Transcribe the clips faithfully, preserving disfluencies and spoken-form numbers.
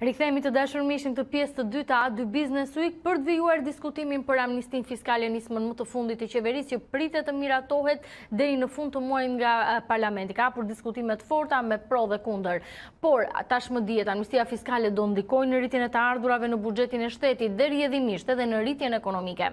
Rikthehemi të dashur miq në pjesë të dytë të A due Business Week për të vijuar diskutimin për amnistin fiskale nismën më të fundit të qeverisë që pritet të miratohet deri në fund të muajit nga Parlamenti. Ka hapur diskutime të forta me pro dhe kundër. Por tashmë dihet amnistia fiskale do ndikojë në rritjen e të ardhurave në buxhetin e shtetit dhe rrjedhimisht edhe në rritjen ekonomike.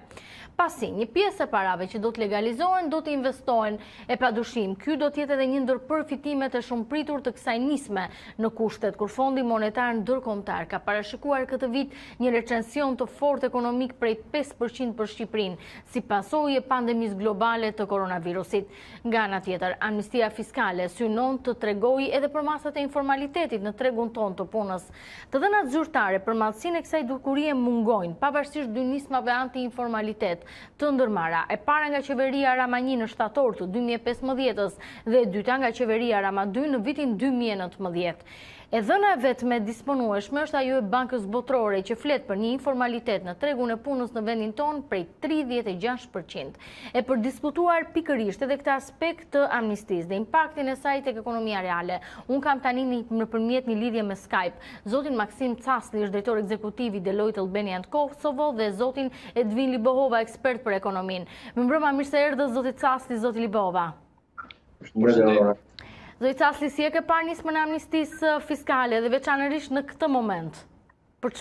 Pasi një pjesë e parave që do të legalizohen do të investohen e padyshim. Ky do të jetë edhe një ndër përfitimet e shumëpritur të kësaj nisme në kushtet kur Fondi Monetar Ndërkombëtar ka parashikuar këtë vit një recesion të fortë ekonomik prej pesë përqind për Shqipërinë, si pasojë e pandemisë globale të koronavirusit. Nga ana tjetër, amnistia fiskale synon të tregojë edhe për masat e informalitetit në tregun tonë të punës. Të dhënat zyrtare për madhsinë e kësaj dukurie mungojnë, pavarësisht dy nismave anti-informalitet të ndërmarra, e para nga qeveria Rama një në shtator të dy mijë e pesëmbëdhjetës dhe e dyta nga qeveria Rama dy në vitin dy mijë e nëntëmbëdhjetë. E dhëna e vetme disponueshme është ajo e Bankës Botërore që flet për një informalitet në tregun e punës në vendin tonë prej tridhjetë e gjashtë përqind. E për diskutuar pikërisht edhe këtë aspekt të amnistisë dhe impaktin e saj tek ekonomia reale, un kam tani nëpërmjet një lidhje me Skype zotin Maxim Casti, drejtori ekzekutiv i Deloitte Albania and Kosovo, dhe zotin Edwin Libohova, ekspert për ekonominë. Mirëmbrëma, mirë se erdhët zoti Casti, zoti Libohova. Zoti Casti, si e ke parë nismën e amnistisë fiskale dhe veçanërisht në këtë moment? Për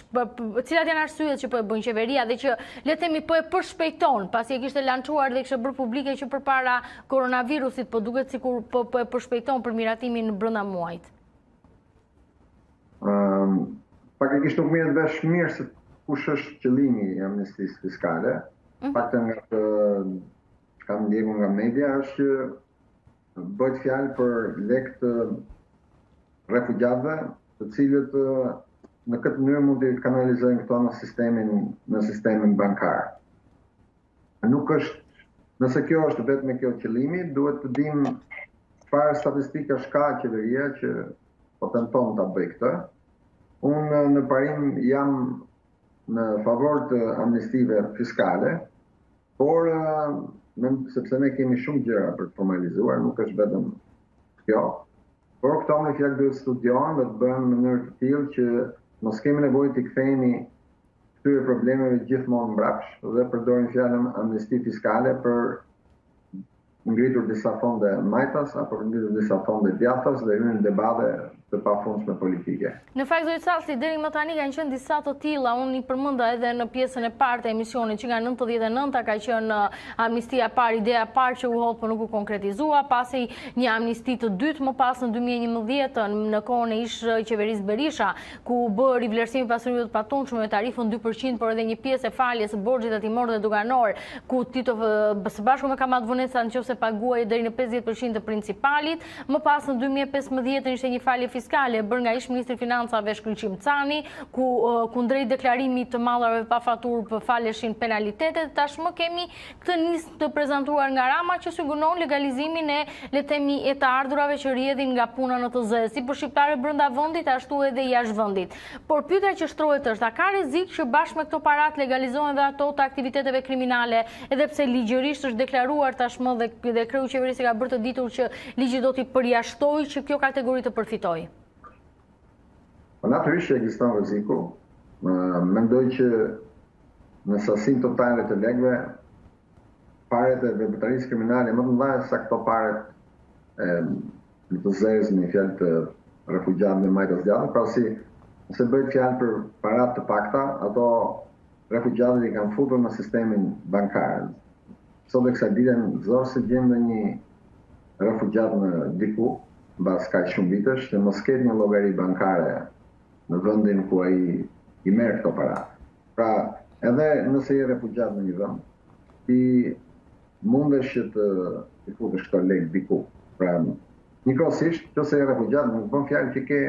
cilat janë arsyet që po e bën qeveria dhe që le të themi po e përshpejton, pasi e kishte lançuar dhe kishte bërë publike që përpara koronavirusit, po duket sikur po po e përshpejton për miratimin brenda muajit? Ëm, pakisht nuk merret vesh mirë se kush është qëllimi i amnistisë fiskale. Paktën nga që kam ndjekur nga media është që bëjt fjalë për lek të refugjatëve, të cilët në këtë mënyrë mund të kanalizojnë këto në sistemin, në sistemin bankar. Nuk është, nëse kjo është vetëm kjo qëllimi, duhet të dim çfarë statistikash ka qeveria që po tenton ta bëjë këtë. Unë në parim jam në favor të amnistive fiskale, por sepse ne kemi shumë gjëra për të formalizuar, nuk është vetëm kjo. Por këto me fjalë duhet studion dhe të bëhen në mënyrë të tillë që mos kemi nevojë të kthehemi këtyre problemeve gjithmonë mbrapsht dhe përdorim fjalën amnisti fiskale për ngritur disa fonde majtas apo për ngritur disa fonde djathtas dhe hyrë në debate të pafundshme politike. Në fakt, zoti Casti, deri më tani kanë qenë disa të tilla, unë i përmenda edhe në pjesën e parë të emisionit që nga nëntëdhjetë e nënta ka qenë amnistia e parë, ideja e parë që u hodh por nuk u konkretizua, pasi një amnisti të dytë më pas në dy mijë e njëmbëdhjetë në kohën e ish qeverisë Berisha, ku u bë rivlerësimi i pasurive të patundshme me tarifën dy përqind, por edhe një pjesë e faljes së borxhit hetimor dhe duganor, ku Tito së bashku me kamat vonesa nëse paguaj deri në pesëdhjetë përqind të principalit, më pas në dy mijë e pesëmbëdhjetë ishte një falje fiskale bërë nga ish ministri i Financave Shkëlqim Cani, ku kundrejt deklarimit të mallrave pa faturë faleshin penalitetet. Tashmë kemi këtë nismë të prezantuar nga Rama që siguron legalizimin e le të themi e të ardhurave që rrjedhin nga puna në T Z, si për shqiptarë brenda vendit ashtu edhe jashtë vendit. Por pyetja që shtrohet është, a ka rrezik që bashkë me këto parat legalizohen dhe ato të aktiviteteve kriminale, edhe pse ligjërisht është deklaruar tashmë dhe dhe kreu qeverisë ka bërë të ditur që ligji do t'i përjashtojë që kjo kategori të përfitojë? Natyrisht ekziston rreziku. Mendoj që në sasinë totale të lekëve, paret e veprimtarisë kriminale më të mëdha sa këto paret e në të zezë në fjalë të refugjatëve dhe majtas djathtë, pasi nëse bëhet fjalë për parat të pakta, ato refugjatët i kanë futur në sistemin bankar. Sot e kësaj dite zorë se gjendë një refugjat në diku, mbas kaq shumë vitesh, që mos ketë një llogari bankare në vendin ku ai i merr këto para. Pra, edhe nëse je refugjat në një vend, ti mundesh që të të futesh këto lekë diku. Pra, njëkohësisht, nëse je refugjat, nuk bën fjalë që ke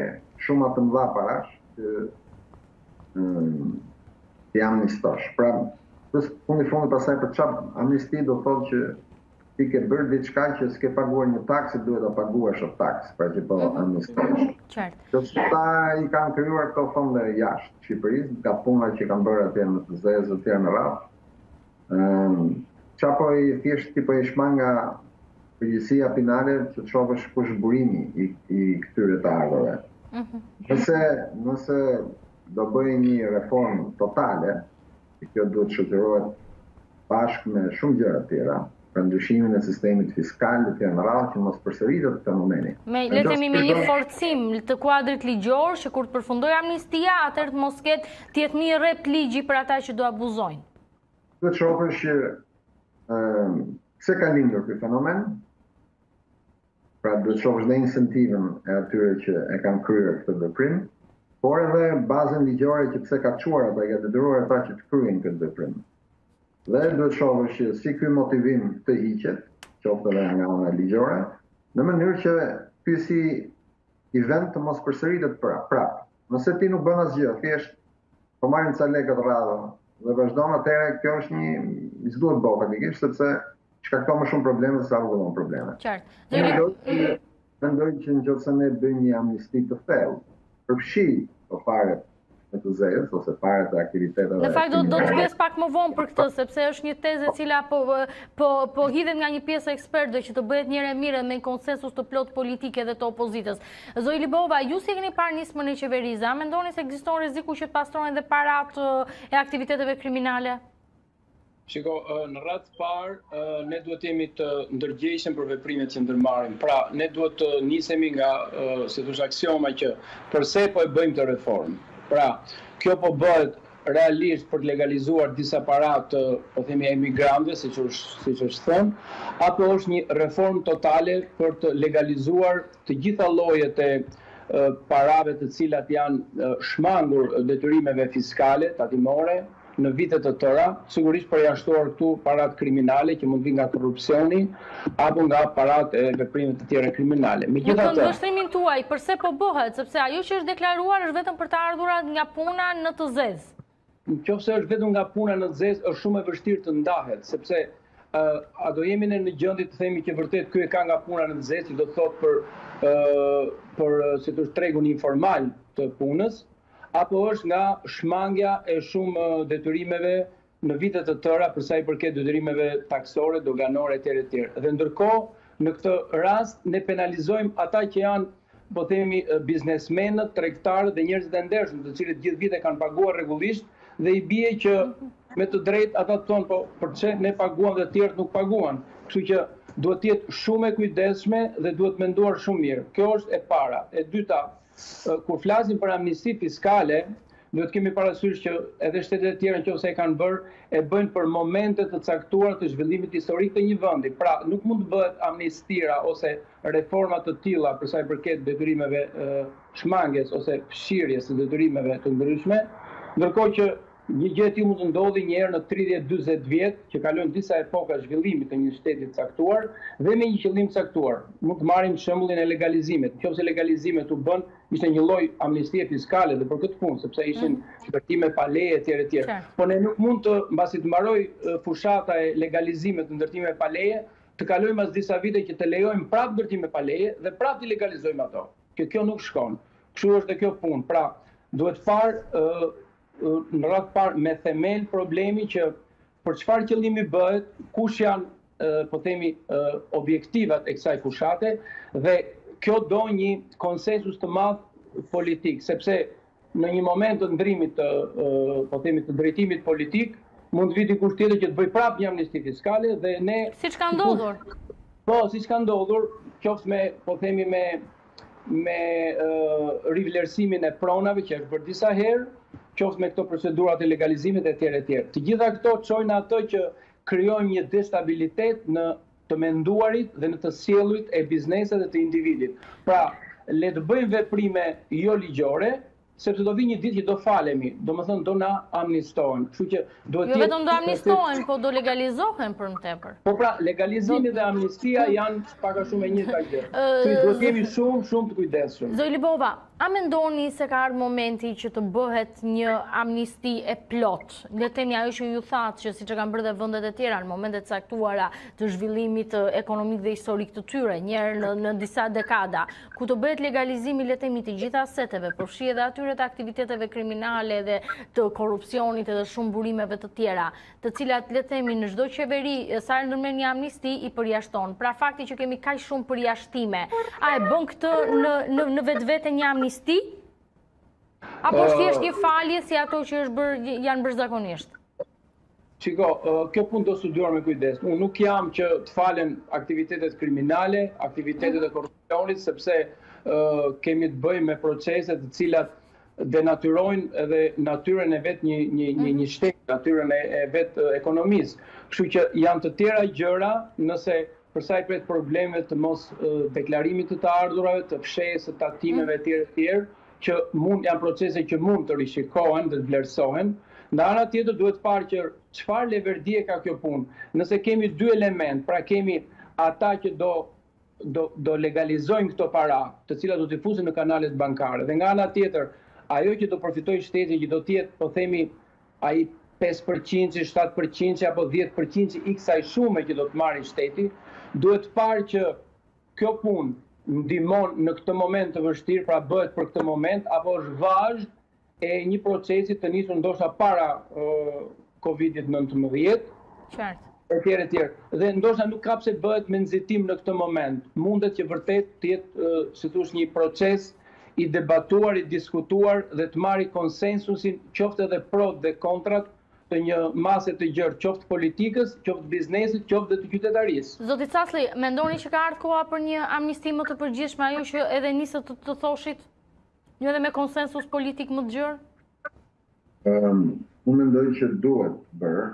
shumë të mëdha parash që ti amnistosh. Pra, plus fundi fundi pasaj për çap amnisti do thotë që ti ke bërë diçka që s'ke paguar një taks, duhet ta paguash atë taks, pra që po amnistosh. Qartë. Këta i kanë krijuar këto fonde jashtë Shqipërisë, nga puna që kanë bërë atje në të zezë, atje në radhë. Ëm, çapo i thjesht ti po e shman nga përgjegjësia finale që të shohësh kush burimi i i këtyre të ardhurave. Nëse nëse do bëjë një reformë totale, e kjo duhet shoqërohet bashkë me shumë gjëra tjera, për ndryshimin e sistemit fiskal dhe janë rrallë që mos përsëritet këtë momenti. Me le të themi me një forcim të kuadrit ligjor që kur të përfundojë amnistia, atëherë të mos ketë të jetë një rrep ligji për ata që do abuzojnë. Do të shohim që ë pse ka lindur ky fenomen? Pra do të shohim dhe incentivin e atyre që e kanë kryer këtë veprim, por edhe bazën ligjore që pse ka çuar ata që detyruar ata që të kryejnë këtë veprim. Dhe do të shohim që si ky motivim të hiqet, qoftë edhe nga ana ligjore, në mënyrë që ky si event të mos përsëritet prapë. Nëse ti nuk bën asgjë, thjesht po marrin ca lekë rradhë dhe vazhdon atëherë, kjo është një zgjuar bota faktikisht, sepse shkakton më shumë probleme se sa rregullon probleme. Qartë. Mendoj që nëse ne bëjmë një amnisti të thellë, përfshi të faret me të zezë, ose pare të aktiviteteve... Në fakt, do të pjesë pak më vonë për këtë, sepse është një teze cila po, po, po hidhen nga një pjesë ekspertëve që të bëhet njëre mire me konsensus të plot politike dhe të opozitës. Zoti Libohova, ju si keni parë nismën e qeveriza, mendoni se ekziston rreziku që të pastrohen dhe parat e aktiviteteve kriminale? Shiko, në radhë parë, ne duhet jemi të ndërgjegjshëm për veprimet që ndërmarrim. Pra, ne duhet të nisemi nga, si thosh, aksioma që përse po e bëjmë të reformë. Pra, kjo po bëhet realisht për të legalizuar disa para të, po themi, emigrantëve, siç është siç është thënë, apo është një reformë totale për të legalizuar të gjitha llojet e uh, parave të cilat janë uh, shmangur detyrimeve fiskale, tatimore, në vitet të tëra, sigurisht përjashtuar këtu parat kriminale që mund vinë nga korrupsioni apo nga parat e veprime të tjera kriminale. Megjithatë, në ndërtimin tuaj, përse po bëhet, sepse ajo që është deklaruar është vetëm për të ardhurat nga puna në të zezë. Nëse është vetëm nga puna në të zezë, është shumë e vështirë të ndahet, sepse Uh, a do jemi në gjendje të themi që vërtet ky e ka nga puna në të zezë, do të thotë për uh, për si thosh tregun informal të punës, apo është nga shmangja e shumë detyrimeve në vitet të tëra për sa i përket detyrimeve taksore, doganore etj etj. Dhe ndërkohë, në këtë rast ne penalizojmë ata që janë, po themi, biznesmenët, tregtarët dhe njerëzit e ndershëm, të cilët gjithë vitet kanë paguar rregullisht dhe i bie që me të drejtë ata thonë po përse ne paguam dhe të tjerët nuk paguan. Kështu që duhet të jetë shumë e kujdesshme dhe duhet menduar shumë mirë. Kjo është e para. E dyta, kur flasim për amnisti fiskale, duhet kemi parasysh që edhe shtetet e tjera nëse e kanë bërë, e bëjnë për momente të caktuara të zhvillimit historik të një vendi. Pra, nuk mund të bëhet amnistira ose reforma të tilla për sa i përket detyrimeve shmanges ose fshirjes së detyrimeve të ndryshme, ndërkohë që një gjë ti mund të ndodhi një herë në tridhjetë dyzet vjet, që kalon disa epoka zhvillimit të një shteti caktuar dhe me një qëllim caktuar. Mund të marrim shembullin e legalizimit. Nëse legalizimet u bën, ishte një lloj amnistie fiskale dhe për këtë punë, sepse ishin ndërtime pa leje etj etj. Po ne nuk mund të, mbasi të mbaroj fushata e legalizimit të ndërtimeve pa leje, të kalojmë as disa vite që të lejojmë prapë ndërtime pa leje dhe prapë të legalizojmë ato. Që kjo nuk shkon. Kështu është kjo punë. Pra, duhet parë në radhë parë me themel problemi që për çfarë qëllimi bëhet, kush janë, po themi, objektivat e kësaj fushate, dhe kjo do një konsensus të madh politik, sepse në një moment të ndrimit të, po themi, të drejtimit politik, mund të vi dikush tjetër që të bëj prapë një amnisti fiskale dhe ne siç ka ndodhur. Po, siç ka ndodhur, qoftë me, po themi, me me rivlerësimin e pronave që është bërë disa herë, qoftë me këto procedurat e legalizimit e tjerë e tjerë. Të gjitha këto çojnë ato që krijojnë një destabilitet në të menduarit dhe në të sjellit e bizneset dhe të individit. Pra, le të bëjmë veprime jo ligjore, sepse do vi një ditë që do falemi, domethënë do na amnistohen. Kështu që duhet të jo vetëm do amnistohen, po do legalizohen për më tepër. Po pra, legalizimi dhe amnistia janë pak a shumë e njëjta gjë. Kështu që duhet jemi shumë shumë të kujdesshëm. Zoti Libohova, a mendoni se ka ardhur momenti që të bëhet një amnisti e plot? Le të themi ajo që ju thatë që siç e kanë bërë dhe vendet e tjera në momente të caktuara të zhvillimit ekonomik dhe historik të tyre, një herë në, në disa dekada, ku të bëhet legalizimi le të themi të gjitha aseteve, përfshi edhe aty të aktiviteteve kriminale dhe të korrupsionit edhe shumë burimeve të tjera, të cilat le të themi në çdo qeveri sa herë ndërmerr një amnisti i përjashton. Pra fakti që kemi kaq shumë përjashtime, a e bën këtë në në vetvete një amnisti? Apo uh, thjesht një falje si ato që është bër, janë bërë zakonisht? Shiko, uh, kjo punë do studuar me kujdes. Unë nuk jam që të falen aktivitetet kriminale, aktivitetet mm. e korrupsionit, sepse uh, kemi të bëjmë me proceset të cilat denaturojnë edhe natyrën e vetë një, një, mm. një shtetë, natyrën e, e vetë ekonomisë. Kështu që janë të tjera gjëra nëse përsa i pret probleme të mos uh, deklarimit të të ardhurave, të fshesë, të taktimeve mm. tjere tjere, që mund, janë procese që mund të rishikohen dhe të vlerësohen. Në ana tjetër duhet parë që çfarë leverdie ka kjo punë. Nëse kemi dy element, pra kemi ata që do, do, do legalizojnë këto para, të cilat do t'i fusin në kanalet bankare. Dhe nga ana tjetër, ajo që do përfitojë shteti, që do tjetë, po themi, ai pesë përqind, shtatë përqind, apo dhjetë përqind i kësaj shume që do të marrë shteti, duhet parë që kjo punë ndihmon në këtë moment të vështirë, pra bëhet për këtë moment, apo është vazhd e një procesi të nisur ndoshta para uh, Covidit nëntëmbëdhjetë, e tjerë e tjerë. Dhe ndoshta nuk ka pse bëhet me nxitim në këtë moment. Mundet që vërtet të jetë, uh, si thosh, një proces i debatuar, i diskutuar dhe të marrë konsensusin, qoftë edhe prot dhe kontrat, të një mase të gjërë, qoftë politikës, qoftë biznesit, qoftë dhe të qytetarisë. Zoti Casli, mendoni që ka ardhur koha për një amnisti më të përgjithshme, ajo që edhe nisët të, të thoshit, një edhe me konsensus politik më të gjërë? Um, unë mendoj që duhet bërë,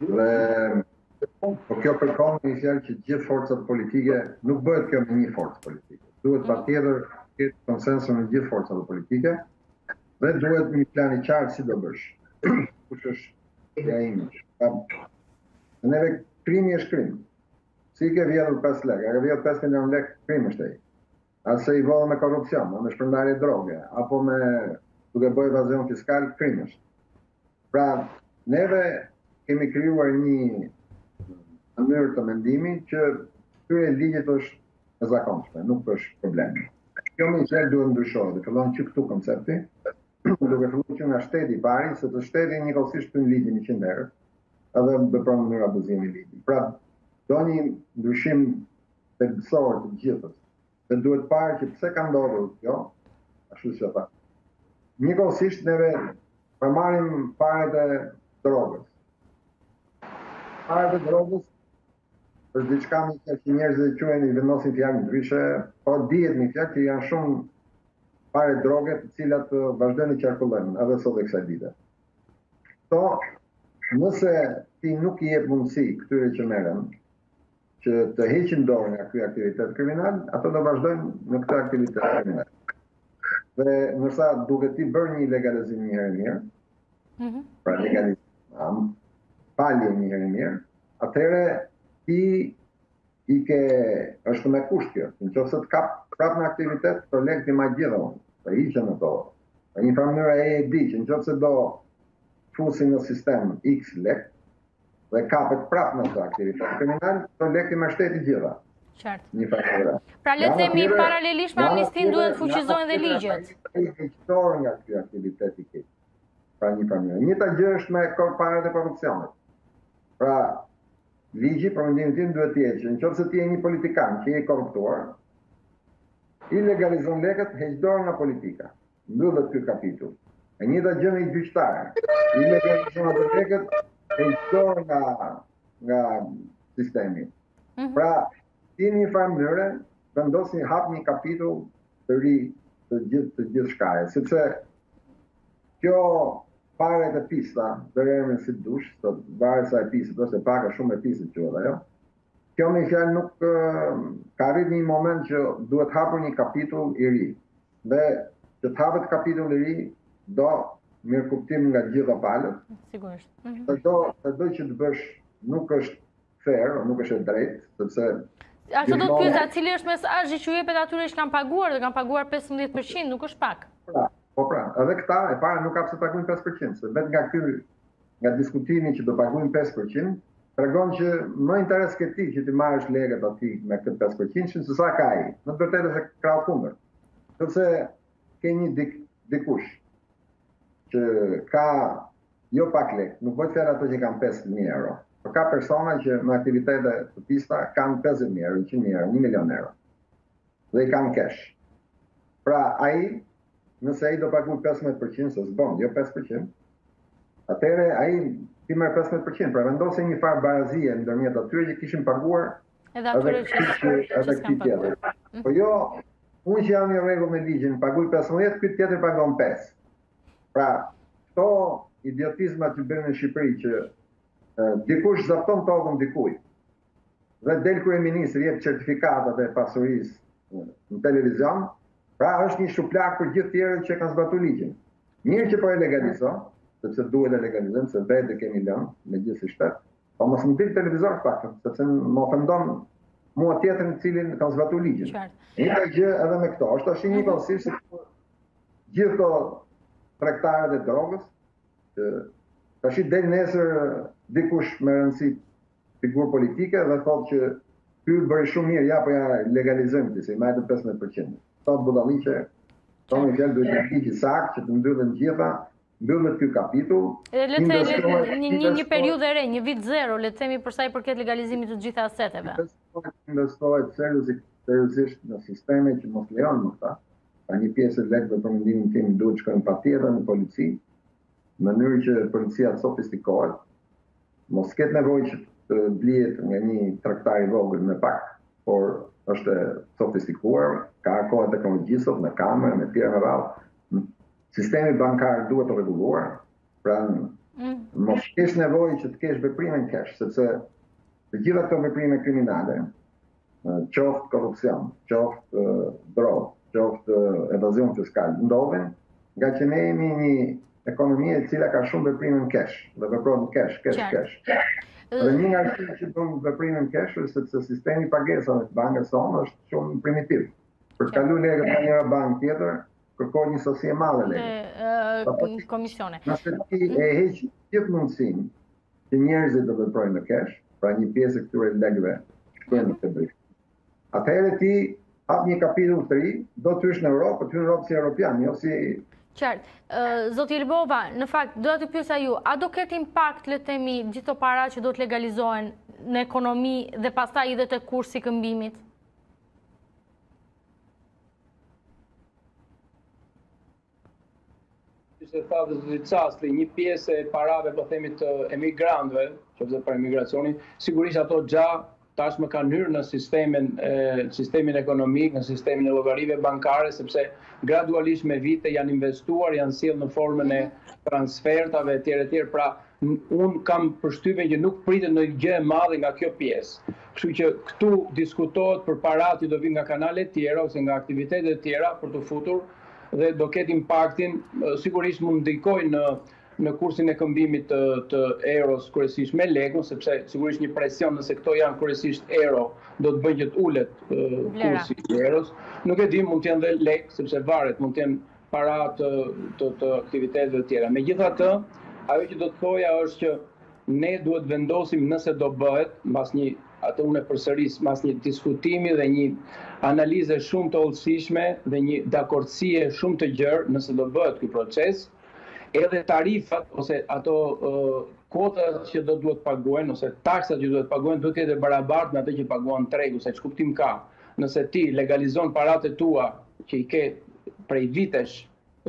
dhe kjo përkon një fjalë që gjithë forcat politike, nuk bëhet kjo me një forcë politike. Duhet mm. patjetër të ketë konsensus me gjithë forcat politike, dhe duhet një plan i qartë si do bësh. Kush është ja imi. Neve krimi është krim. Si i ke vjedhur pesë lekë, a ke vjedhur pesë milion lekë, krim është ai. A se i vodhë me korrupsion, me shpërndarje droge, apo me duke bërë evazion fiskal, krim është. Pra, neve kemi krijuar një mënyrë të mendimi që këtyre ligjit është e zakonshme, nuk është problem. Kjo më duhet të ndryshojë, dhe fillon që këtu koncepti. Duke filluar që nga shteti i pari, se të shteti njëkohësisht pun ligjin njëqind herë, edhe vepron në mënyrë abuzimi i ligjit. Pra, do një ndryshim themelor të gjithës. Dhe duhet parë që pse ka ndodhur kjo, ashtu siç ata. Njëkohësisht neve pa marrim parat e drogës. Parat e drogës për diçka më të që njerëzit quajnë i vendosin fjalë ndryshe, po dihet më fjalë që janë shumë pare droge të cilat vazhdojnë të qarkullojnë, edhe sot e kësaj dite. Kto, nëse ti nuk i jep mundësi këtyre që merren, që të heqin dorë nga ky aktivitet kriminal, ato do vazhdojnë në këtë aktivitet kriminal. Dhe nërsa duke ti bërë një legalizim një herë mirë, mm-hmm. pra legalizim, palje një herë mirë, atëherë ti i ke, është me kusht kjo, në qoftë se të kap prap në aktivitet, të lekti ma gjithë unë, të hiqen në to. Në një mënyrë e e di që në qoftë se do fusin në sistem X lek, dhe kapet prap në të aktivitet kriminal, të lekti ma shteti gjitha. Qartë. Një farë. Pra le të themi paralelisht me amnistin duhet të fuqizojnë dhe ligjet. Ai heqtor nga ky aktivitet i keq. Pra një farë. Njëta gjë është me parat e korrupsionit. Pra ligji për mendimin tim duhet të jetë që nëse ti je një politikan që je korruptuar, i legalizon lekët, heq dorë nga politika. Mbyllet ky kapitull. E njëjta gjë me gjyqtarët. I legalizon ato lekët, heq dorë nga nga sistemi. Pra, ti në një farë mënyrë vendos një hap një kapitull të ri të gjithë të gjithë shkajës, sepse kjo paret e pista, dhe rejme si dush, të varet sa e pista, do se paka shumë e pista që edhe, jo? Kjo me fjalë nuk uh, ka arrit një moment që duhet hapur një kapitull i ri. Dhe që t'hapet kapitull i ri, do mirë kuptim nga gjitha palët. Sigurisht. Të do, të do që të bësh nuk është fair, nuk është e drejtë, sepse... A që do të pyza, cili është mesazhi që jepet atyre që kanë paguar, dhe kanë paguar pesëmbëdhjetë përqind, nuk është pak? Pra. Po pra, edhe këta e para nuk ka pse paguajnë pesë përqind, se vetë nga ky nga diskutimi që do paguajnë pesë përqind, tregon që më interes ke ti që ti marrësh lekët aty me këtë pesë përqind, se sa ka ai. Në të vërtetë është krau kundër. Sepse ke një dik, dikush që ka jo pak lek, nuk bëhet fjalë ato që kanë pesë mijë euro. Por ka persona që në aktivitete të pista kanë pesëdhjetë mijë euro, njëqind mijë euro, një milion euro. Dhe i kanë cash. Pra ai nëse ai do paguaj pesëmbëdhjetë përqind se s'bën, jo pesë përqind. Atëherë ai ti merr pesëmbëdhjetë përqind, pra vendosën një farë barazie ndërmjet atyre që kishin paguar edhe atyre që ata kanë paguar. Po jo, unë që jam në rregull me ligjin, paguaj pesëmbëdhjetë, ky tjetër pagon pesë. Pra, këto idiotizma që bëjnë në Shqipëri që dikush zapton tokën dikujt. Dhe del kryeministri jep certifikatat e pasurisë në televizion, pra është një shuplak për gjithë tjerët që kanë zbatuar ligjin. Mirë që po e legalizon, sepse duhet e legalizojmë, se vetë kemi lënë, megjithëse shtet, po mos më dil televizor pakën, sepse më ofendon mua tjetrin i cili ka zbatuar ligjin. Njëta gjë edhe me këto, është ashtu një konsish se gjithë këto tregtarët e drogës, që tash del nesër dikush me rëndësi figurë politike dhe thotë që ky bëri shumë mirë, ja po ja legalizojmë ti, se i marrën pesëmbëdhjetë përqind. Thotë budalliqe, thonë fjalë duhet të ligjë sakt që të mbyllen gjitha, mbyllet ky kapitull. Edhe le të themi një një periudhë e re, një vit zero, le të themi për sa i përket legalizimit të gjitha aseteve. Investohet seriozisht në sisteme që mos lejon më këtë. Pra një pjesë e lekëve për mendimin tim duhet të shkojnë patjetër në polici, në mënyrë që policia të sofistikohet, mos ketë nevojë që blihet nga një tregtar i vogël me pak, por është sofistikuar, ka kohë teknologjisë sot me kamerë, me tjera me radhë. Sistemi bankar duhet të rregulluar, pra mos kesh nevojë që të kesh veprime në kesh, sepse të gjitha këto veprime kriminale, qoftë korrupsion, qoftë drogë, qoftë evazion fiskal, ndodhen nga që ne jemi një ekonomie e cila ka shumë veprime në kesh, dhe vepron në kesh, kesh, kesh. Dhe një nga arsye që bën veprimin kesh është sepse sistemi i pagesave të bankës sonë është shumë primitiv. Për të kaluar lekët nga njëra bankë tjetër, kërkon një sosi e madhe lekësh. Komisione. Nëse ti e heq gjithë mundësinë që njerëzit të veprojnë në kesh, pra një pjesë e këtyre lekëve shkojnë në Shqipëri. Atëherë ti hap një kapitull të ri, do të hysh në Europë, të hysh në Europë si evropian, jo si qartë. Zoti Libohova, në fakt, doja të pyesja ju, a do ketë impakt, le të themi, gjithë para që do të legalizohen në ekonomi dhe pastaj edhe te kursi i këmbimit? Ishte thënë zoti Casti, një pjesë e parave, po themi të emigrantëve, sepse për emigracionin, sigurisht ato gjatë tashmë kanë hyrë në sistemin, sistemin ekonomik, në sistemin e llogarive bankare, sepse gradualisht me vite janë investuar, janë sjellë në formën e transfertave etj etj. Pra, unë kam përshtypjen që nuk pritet ndonjë gjë e madhe nga kjo pjesë. Kështu që këtu diskutohet për paratë që do vinë nga kanale të tjera ose nga aktivitete të tjera për të futur dhe do ketë impaktin, sigurisht mund ndikojë në në kursin e këmbimit të, të euros kryesisht me lekun, sepse sigurisht një presion nëse këto janë kryesisht euro, do të bëjë të ulet uh, kursi i euros. Nuk e di, mund të jenë dhe lek, sepse varet, mund të jenë para të, të, të aktiviteteve të tjera. Megjithatë, ajo që do të thoja është që ne duhet vendosim nëse do bëhet, mbas një, atë unë e përsëris, mbas një diskutimi dhe një analize shumë të hollësishme dhe një dakordësie shumë të gjerë nëse do bëhet ky proces. Edhe tarifat ose ato uh, kotat që do duhet paguajnë ose taksat që duhet paguajnë duhet të jetë barabartë me ato që paguan tregu, se ç'kuptim ka. Nëse ti legalizon paratë tua që i ke prej vitesh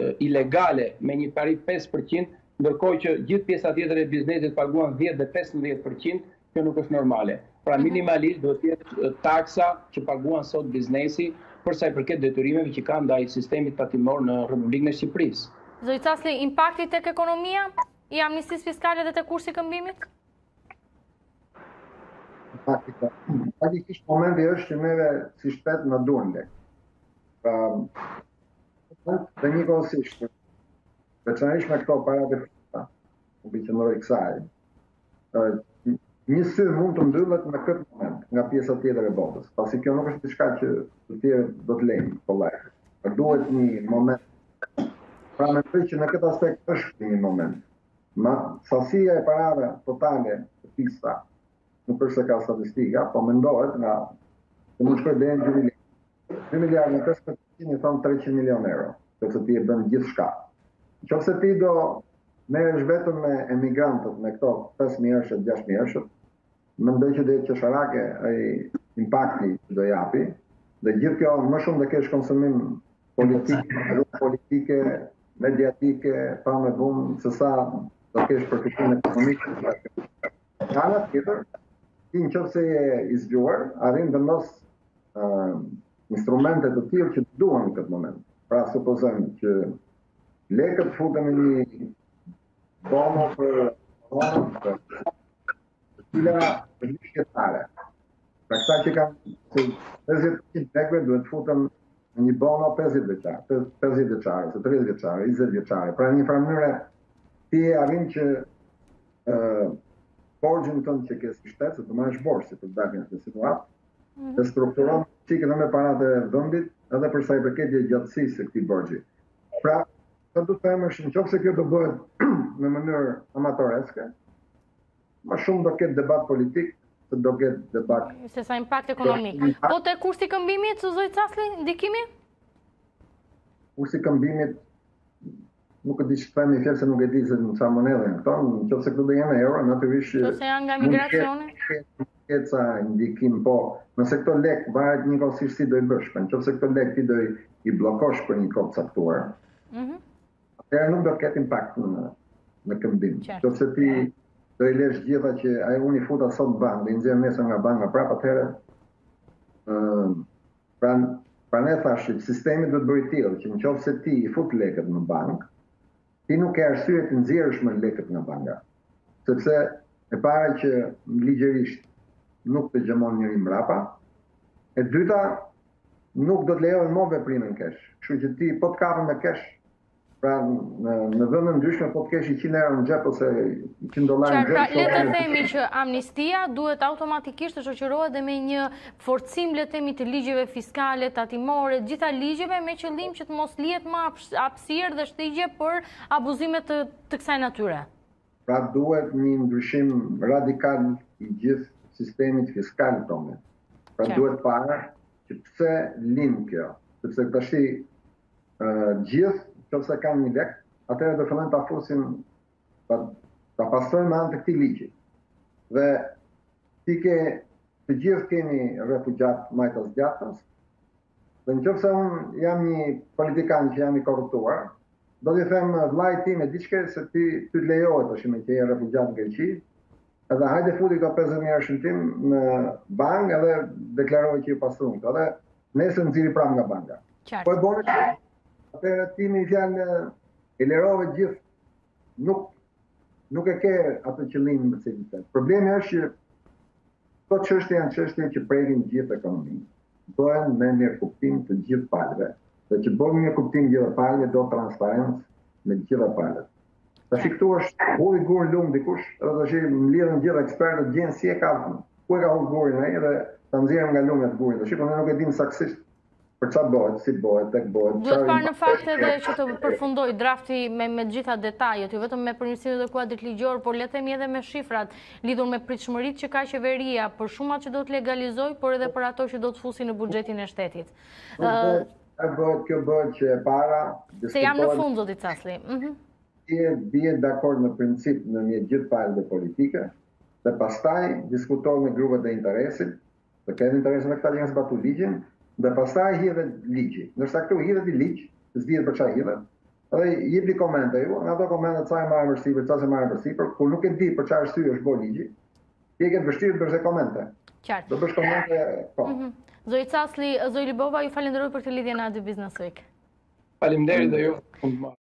uh, ilegale me një tarifë pesë përqind, ndërkohë që gjithë pjesa tjetër e biznesit paguan dhjetë dhe pesëmbëdhjetë përqind, kjo nuk është normale. Pra minimalisht duhet të jetë taksa që paguan sot biznesi për sa i përket detyrimeve që kanë ndaj sistemit tatimor në Republikën e Shqipërisë. Zoti Casti, impakti tek ekonomia i amnistisë fiskale dhe te kursi i këmbimit? Faktikisht momenti është që neve si shtet na duan lek. Pra, dhe njëkohësisht, veçanërisht me këto paratë fita, u biçëndroi kësaj. Një sy mund të mbyllet në këtë moment nga pjesa tjetër e botës, pasi kjo nuk është diçka që të tjerë do të lejnë, po lajë. Duhet një moment. Pra me të që në këtë aspekt është një moment. Ma sasia e parave totale të fiksa, nuk përse ka statistika, po mendohet nga të më shkoj dhe në dy miliardë, dy miliardë në pesëmbëdhjetë përqind i thonë treqind milion euro, që se ti e bënë gjithë shka. Që se ti do merresh vetëm me emigrantët me këto pesë mijë, gjashtë mijë, mendoj që dhe qesharake impakti që do japi, dhe gjithë kjo më shumë dhe kesh konsumim politike, politike, mediatike, pa me bumë se sa do kesh përfitim ekonomikë. Nga nga tjetër, ti në qëfë se je izgjuar, arrim dhe mos uh, instrumentet të tjilë që të duhen në këtë moment. Pra, supozem që lekët futën një domo për domo të tila përgjështare. Pra këta që kanë pesëdhjetë lekëve duhet futën një bono pesëdhjetë veçare, pesëdhjetë veçare, tridhjetë veçare, njëzet veçare. Pra një farëmënyre, ti e arrim që borgjën tënë që kësë shtetë, se të marrësh borgjë, si të dakin të situatë, të strukturon që këtë me parat e dëndit, edhe përsa i përketje gjatësisë e këti borgjë. Pra, të du të emë është në qokë se kjo të bëhet në mënyrë amatoreske, ma shumë do ketë debat politik, do ketë debat. Se sa impact ekonomik. Po të kursi këmbimit, Suzoj Casli, ndikimi? Kursi këmbimit, nuk e di që të themi fjallë se nuk e di se në qa monedhe në këto, në qëtë se këtu dhe janë euro, natyrisht që se janë nga migracione? Nuk ketë sa ndikim, po nëse këto lek, varet një kosisht si do i bësh, në qëtë se këto lek ti do i blokosh për një kopë caktuar, atëherë nuk do ketë impact në këmbim. Qëtë se ti do i lesh gjitha që a e unë i futa sot banë, dhe i nëzirë mesën nga banë nga prapa të herë, pra ne thashtë që sistemi do të bëri tjilë, që në qovë se ti i fut leket në bankë, ti nuk e arsyet të nëzirësh me leket në banka. Sepse e pare që ligjerisht nuk të gjemon njëri mrapa, e dyta nuk do të lejojnë mo veprimin kesh, kështu që ti po të kapën me kesh. Pra, në vëndën ndryshme, po të kesh njëqind euro në gjep, ose njëqind dolarë në gjep. Pra, le të themi që amnistia duhet automatikisht të shoqërohet dhe me një forcim, le të themi, të ligjeve fiskale, tatimore, gjitha ligjeve me qëllim që të mos lihet më hapësirë dhe shtigje për abuzimet të kësaj natyre. Pra, duhet një ndryshim radikal i gjithë sistemit fiskal tonë. Pra, duhet parë që pse lind kjo, sepse këta shi gjithë qëpëse kanë një lek, atëre do fëllën të afusin, të pasërën në anë të këti ligji. Dhe ti ke, të gjithë kemi refugjatë majtës gjatës, dhe në qëpëse unë jam një politikanë që jam i korruptuar, do t'i themë vlajt ti me diqke se ti të lejohet është me që e refugjatë në Greqi, edhe hajde futi ka pesëdhjetë mijë euro shëntim në bankë edhe deklaroj që i pasërën të, edhe nesë nëziri pram nga banka. Po e bonit, atërë timi i fjallë e lerove gjithë nuk e ke atë qëllimin më se gjithë. Problemi është që këto qështje janë qështje që prejnë gjithë ekonominë. Dojnë me mirë kuptim të gjithë palëve. Dhe që bojnë mirë kuptim gjithë palëve, do transparencë me gjithë palëve. Të shi këtu është u i gurë lumë dikush, edhe të shi më lidhën gjithë ekspertët gjenë si e kalëtën. Ku e ka u gurin e dhe të nëzirëm nga lume të gurin. Të shi përne nuk e dim saksisht. Për qa bëhet, si bëhet, tek bëhet... Duhet parë në fakt edhe që të përfundoj drafti me gjitha detajet, ju vetëm me përnjësirë dhe kuadrit ligjor, por letemi edhe me shifrat, lidhur me pritshmërit që ka qeveria, për shumë atë që do të legalizoj, por edhe për ato që do të fusi në bugjetin e shtetit. Kjo bëhet, kjo bëhet që e para... Se jam në fund, Zoti Casli. Bie dakord në princip në një gjithë palëve politike, dhe pastaj diskutoj me grupet e interesit, dhe kërën interesin e këta që në zbatu ligjin, dhe pastaj hidhet ligji. Nërsa këtu hidhet i ligj, zbirë për qa hidhet, edhe jibli komente ju, nga do komente të ca e marë mërsipër, ca se marë mërsipër, kur nuk e di për qa është ty është bo ligji, ti e këtë vështirë të bërse komente. Qartë. Dhe bërsh komente, po. Zoti Casli, Edwin Libohova, ju falenderoj për të lidhjen në A dy Business Week. Falimderit dhe ju.